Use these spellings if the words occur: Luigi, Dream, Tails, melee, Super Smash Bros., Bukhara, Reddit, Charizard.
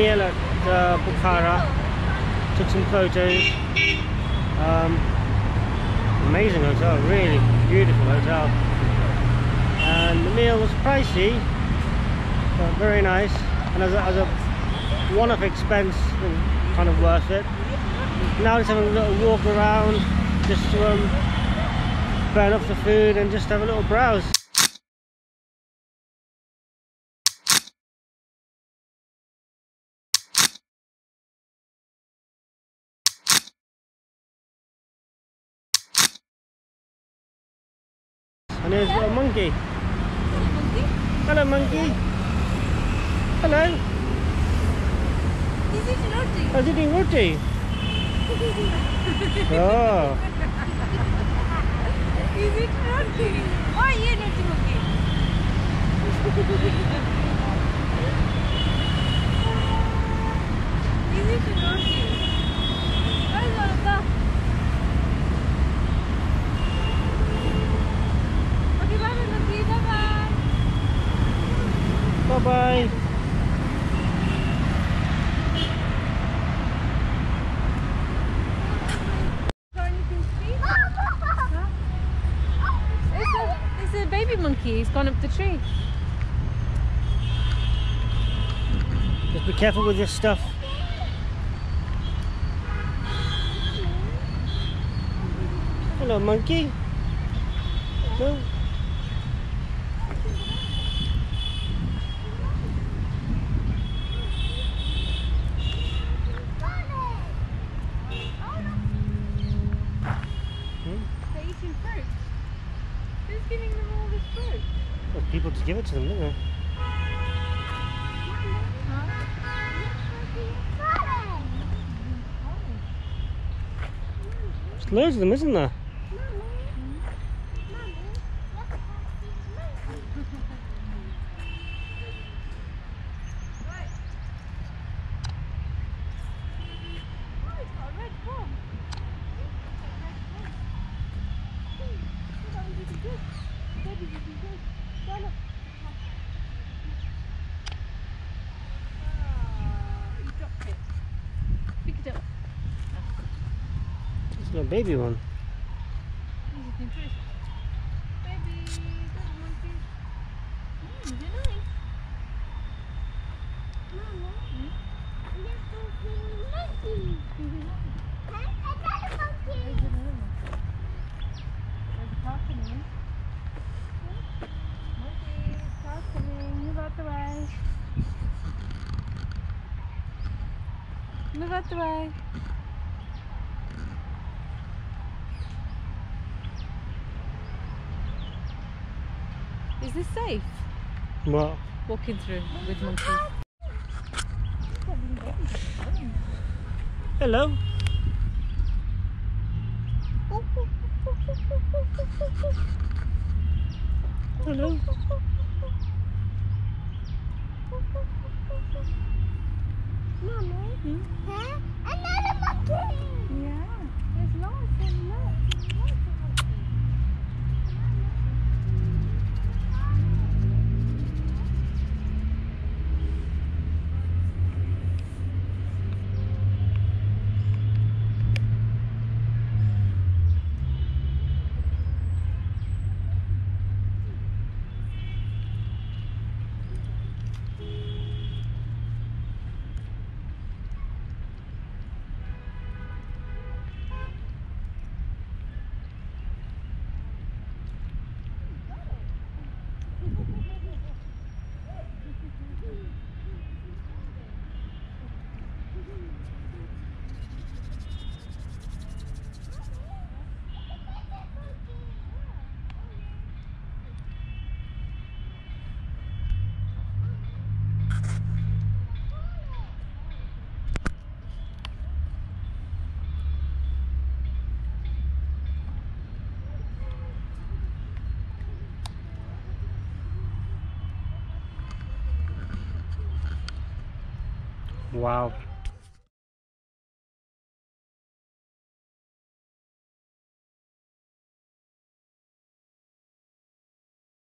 meal at Bukhara, took some photos. Amazing hotel, really beautiful hotel, and the meal was pricey but very nice, and as a one-off expense, kind of worth it. Now just having a little walk around, just to burn up the food and just have a little browse. And there's a little monkey. Hello, monkey. Hello. This is roti. Oh, you're eating roti. Oh. Is it roti? Why are you not monkey? Is it roti? Bye-bye. It's a baby monkey. He's gone up the tree. Just be careful with your stuff. Hello, monkey. No. Fruit. Who's giving them all this fruit? There's people to give it to them, don't they? There's loads of them, isn't there? It's a baby one. Move out the way. Is this safe? What? Walking through with monkeys. Hello. Hello. Mommy, huh? Another monkey! Yeah, there's lots and lots. Wow.